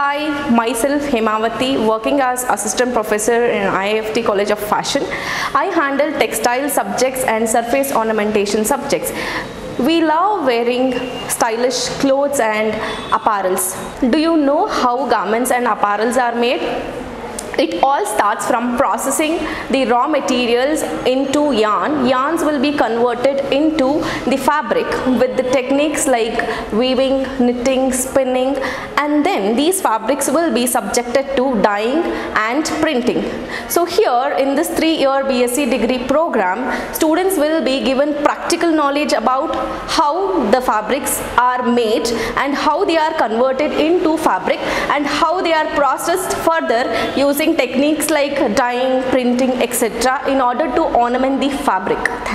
Hi, myself Hemavati, working as Assistant Professor in IIFT College of Fashion. I handle textile subjects and surface ornamentation subjects. We love wearing stylish clothes and apparels. Do you know how garments and apparels are made? It all starts from processing the raw materials into yarn. Yarns will be converted into the fabric with the techniques like weaving, knitting, spinning, and then these fabrics will be subjected to dyeing and printing. So here in this 3-year BSc degree program, students will be given practical knowledge about how the fabrics are made and how they are converted into fabric and how they are processed further using techniques like dyeing, printing, etc. in order to ornament the fabric. Thank you.